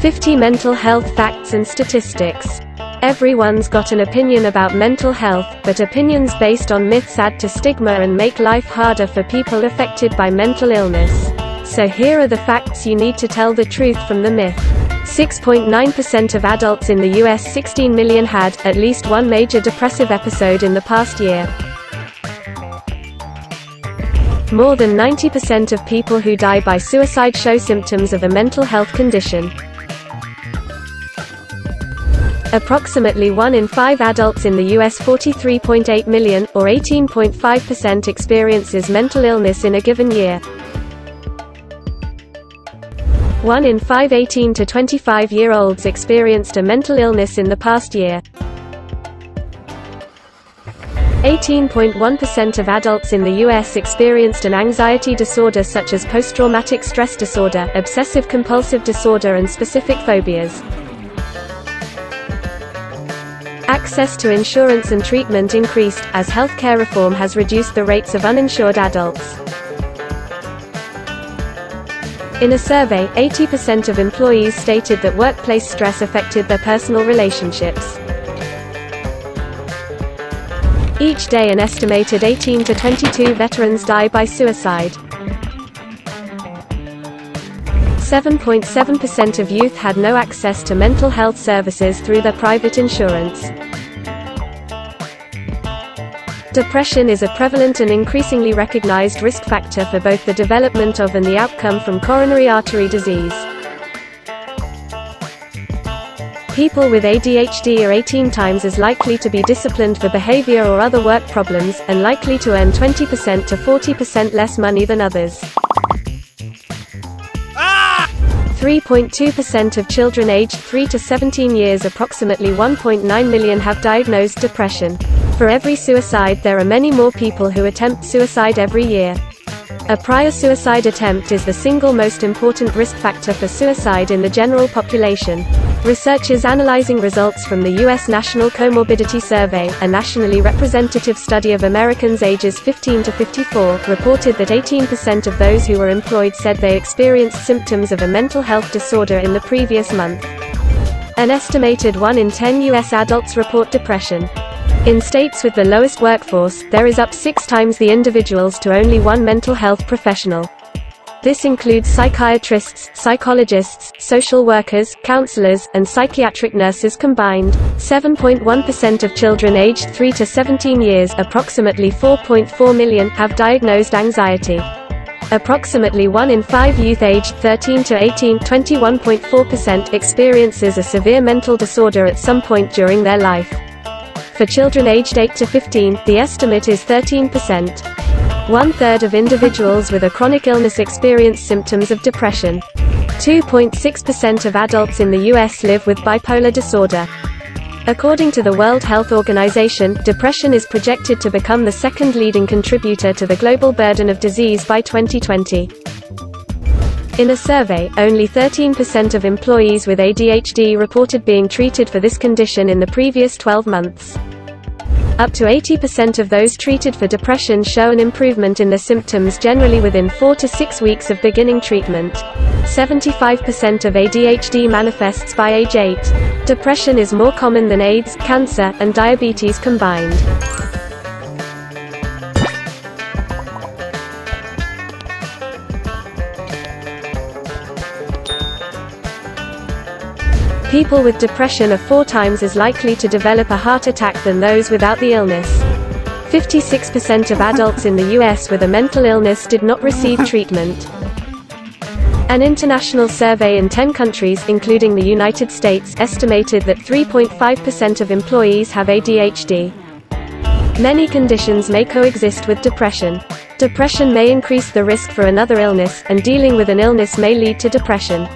50 Mental Health Facts and Statistics. Everyone's got an opinion about mental health, but opinions based on myths add to stigma and make life harder for people affected by mental illness. So here are the facts you need to tell the truth from the myth. 6.9% of adults in the US 16 million had at least one major depressive episode in the past year. More than 90% of people who die by suicide show symptoms of a mental health condition. Approximately 1 in 5 adults in the US 43.8 million, or 18.5%, experiences mental illness in a given year. 1 in 5 18 to 25-year-olds experienced a mental illness in the past year. 18.1% of adults in the US experienced an anxiety disorder such as post-traumatic stress disorder, obsessive-compulsive disorder and specific phobias. Access to insurance and treatment increased, as healthcare reform has reduced the rates of uninsured adults. In a survey, 80% of employees stated that workplace stress affected their personal relationships. Each day an estimated 18 to 22 veterans die by suicide. 7.7% of youth had no access to mental health services through their private insurance. Depression is a prevalent and increasingly recognized risk factor for both the development of and the outcome from coronary artery disease. People with ADHD are 18 times as likely to be disciplined for behavior or other work problems, and likely to earn 20% to 40% less money than others. 3.2% of children aged 3 to 17 years, approximately 1.9 million, have diagnosed depression. For every suicide, there are many more people who attempt suicide every year. A prior suicide attempt is the single most important risk factor for suicide in the general population. Researchers analyzing results from the U.S. National Comorbidity Survey, a nationally representative study of Americans ages 15 to 54, reported that 18% of those who were employed said they experienced symptoms of a mental health disorder in the previous month. An estimated 1 in 10 U.S. adults report depression. In states with the lowest workforce, there is up 6 times the individuals to only 1 mental health professional. This includes psychiatrists, psychologists, social workers, counselors, and psychiatric nurses combined. 7.1% of children aged 3 to 17 years, approximately 4.4 million, have diagnosed anxiety. Approximately 1 in 5 youth aged 13 to 18, 21.4%, experiences a severe mental disorder at some point during their life. For children aged 8 to 15, the estimate is 13%. 1/3 of individuals with a chronic illness experience symptoms of depression. 2.6% of adults in the US live with bipolar disorder. According to the World Health Organization, depression is projected to become the second leading contributor to the global burden of disease by 2020. In a survey, only 13% of employees with ADHD reported being treated for this condition in the previous 12 months. Up to 80% of those treated for depression show an improvement in their symptoms generally within 4 to 6 weeks of beginning treatment. 75% of ADHD manifests by age 8. Depression is more common than AIDS, cancer, and diabetes combined. People with depression are 4 times as likely to develop a heart attack than those without the illness. 56% of adults in the US with a mental illness did not receive treatment. An international survey in 10 countries, including the United States, estimated that 3.5% of employees have ADHD. Many conditions may coexist with depression. Depression may increase the risk for another illness, and dealing with an illness may lead to depression.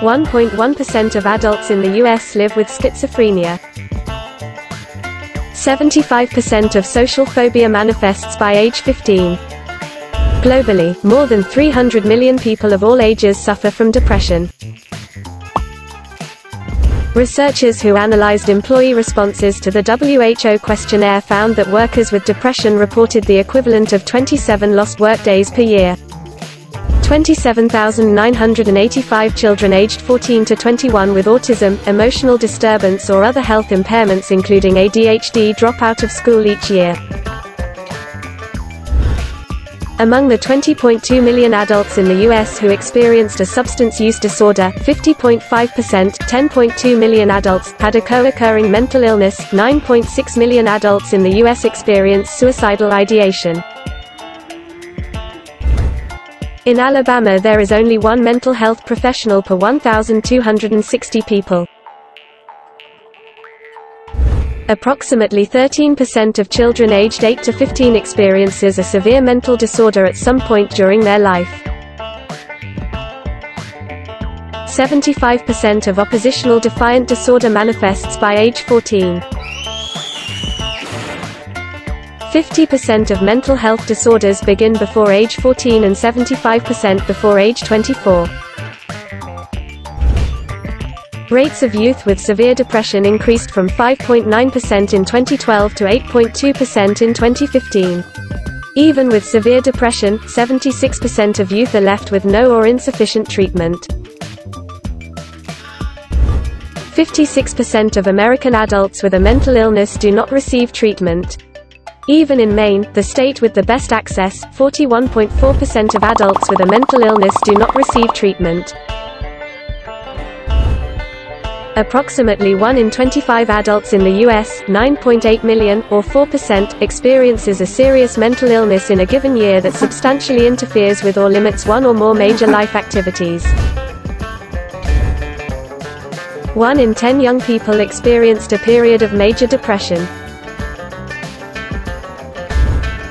1.1% of adults in the US live with schizophrenia. 75% of social phobia manifests by age 15. Globally, more than 300 million people of all ages suffer from depression. Researchers who analyzed employee responses to the WHO questionnaire found that workers with depression reported the equivalent of 27 lost workdays per year. 27,985 children aged 14 to 21 with autism, emotional disturbance or other health impairments including ADHD drop out of school each year. Among the 20.2 million adults in the U.S. who experienced a substance use disorder, 50.5%, 10.2 million adults, had a co-occurring mental illness, 9.6 million adults in the U.S. experienced suicidal ideation. In Alabama there is only one mental health professional per 1,260 people. Approximately 13% of children aged 8 to 15 experiences a severe mental disorder at some point during their life. 75% of oppositional defiant disorder manifests by age 14. 50% of mental health disorders begin before age 14 and 75% before age 24. Rates of youth with severe depression increased from 5.9% in 2012 to 8.2% in 2015. Even with severe depression, 76% of youth are left with no or insufficient treatment. 56% of American adults with a mental illness do not receive treatment. Even in Maine, the state with the best access, 41.4% of adults with a mental illness do not receive treatment. Approximately 1 in 25 adults in the U.S., 9.8 million, or 4%, experiences a serious mental illness in a given year that substantially interferes with or limits one or more major life activities. 1 in 10 young people experienced a period of major depression.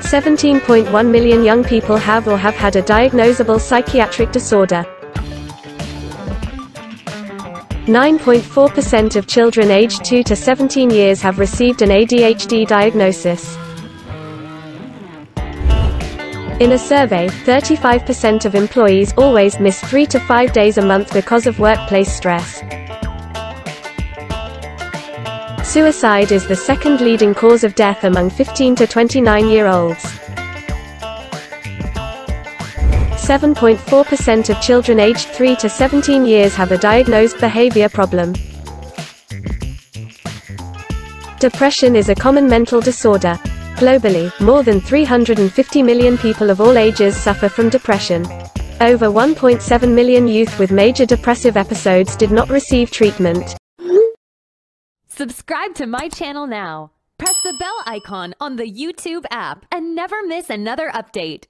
17.1 million young people have or have had a diagnosable psychiatric disorder. 9.4% of children aged 2 to 17 years have received an ADHD diagnosis. In a survey, 35% of employees always miss 3 to 5 days a month because of workplace stress. Suicide is the second leading cause of death among 15 to 29-year-olds. 7.4% of children aged 3 to 17 years have a diagnosed behavior problem. Depression is a common mental disorder. Globally, more than 350 million people of all ages suffer from depression. Over 1.7 million youth with major depressive episodes did not receive treatment. Subscribe to my channel now. Press the bell icon on the YouTube app and never miss another update.